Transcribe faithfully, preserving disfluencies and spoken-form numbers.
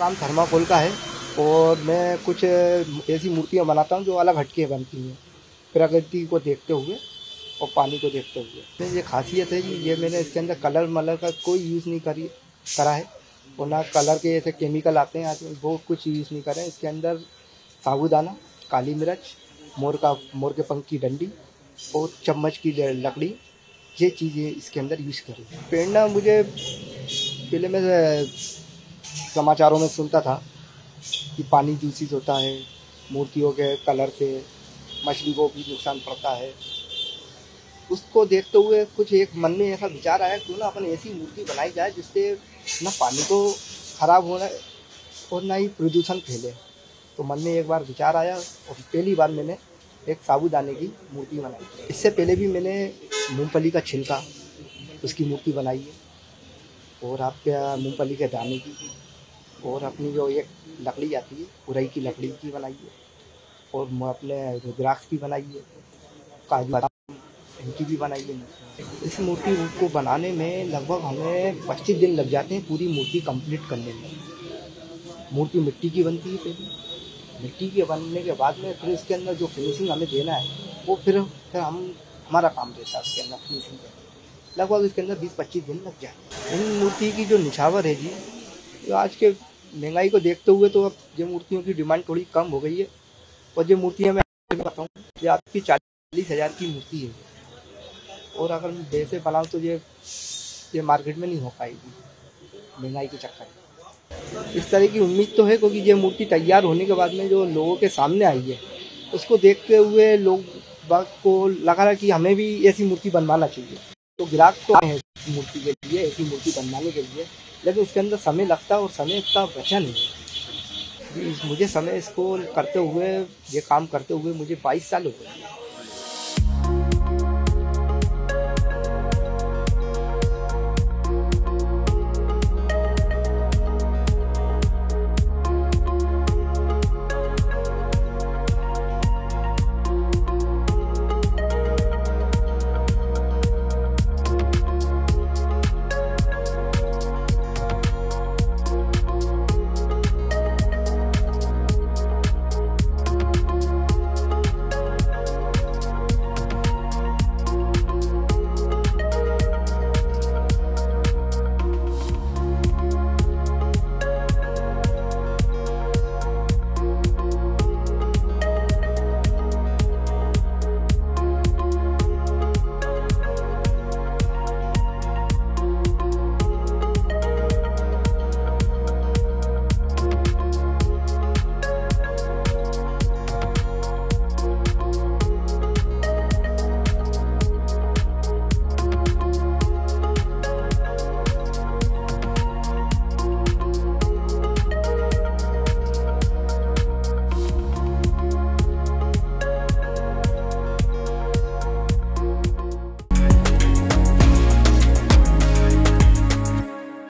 काम थर्माकोल का है और मैं कुछ ऐसी मूर्तियाँ बनाता हूँ जो अलग हटके बनती हैं, प्रकृति को देखते हुए और पानी को देखते हुए। ये खासियत है कि ये मैंने इसके अंदर कलर मलर का कोई यूज़ नहीं करी करा है और ना कलर के ऐसे केमिकल आते हैं आजकल, वो कुछ यूज़ नहीं करें। इसके अंदर साबूदाना, काली मिर्च, मोर का मोर के पंख की डंडी और चम्मच की लकड़ी, ये चीज़ें इसके अंदर यूज़ करी। प्रेरणा मुझे पहले मैं समाचारों में सुनता था कि पानी दूषित होता है, मूर्तियों के कलर से मछली को भी नुकसान पड़ता है। उसको देखते हुए कुछ एक मन में ऐसा विचार आया क्यों ना अपन ऐसी मूर्ति बनाई जाए जिससे ना पानी को खराब होना और ना ही प्रदूषण फैले। तो मन में एक बार विचार आया और पहली बार मैंने एक साबूदाने की मूर्ति बनाई। इससे पहले भी मैंने मूंगफली का छिलका उसकी मूर्ति बनाई है और आपके मूंगफली के दाने की, और अपनी जो एक लकड़ी आती है उरई की लकड़ी की बनाई है और अपने रुद्राक्ष की बनाई है, काजू इनकी भी बनाई है। इस मूर्ति को बनाने में लगभग हमें पच्चीस दिन लग जाते हैं पूरी मूर्ति कंप्लीट करने में। मूर्ति मिट्टी की बनती है पहले, मिट्टी के बनने के बाद में फिर इसके अंदर जो फिनिशिंग हमें देना है वो फिर फिर हम हमारा काम देता है उसके अंदर फिनिशिंग का। लगभग इसके अंदर बीस पच्चीस दिन लग जाते हैं। इन मूर्ति की जो निछावर है जी, तो आज के महंगाई को देखते हुए तो अब ये मूर्तियों की डिमांड थोड़ी कम हो गई है। और जो मूर्तियाँ मैं बताऊँ, ये आपकी चालीस हज़ार की मूर्ति है और अगर मैं जैसे बनाऊँ तो ये ये मार्केट में नहीं हो पाएगी महंगाई के चक्कर में। इस तरह की उम्मीद तो है क्योंकि ये मूर्ति तैयार होने के बाद में जो लोगों के सामने आई है उसको देखते हुए लोग को लगा रहा कि हमें भी ऐसी मूर्ति बनवाना चाहिए। तो ग्राहक तो आए हैं इस मूर्ति के लिए, ऐसी मूर्ति बनवाने के लिए, लेकिन इसके अंदर समय लगता है और समय इतना बचा नहीं है। मुझे समय इसको करते हुए, ये काम करते हुए मुझे बाईस साल हो गए।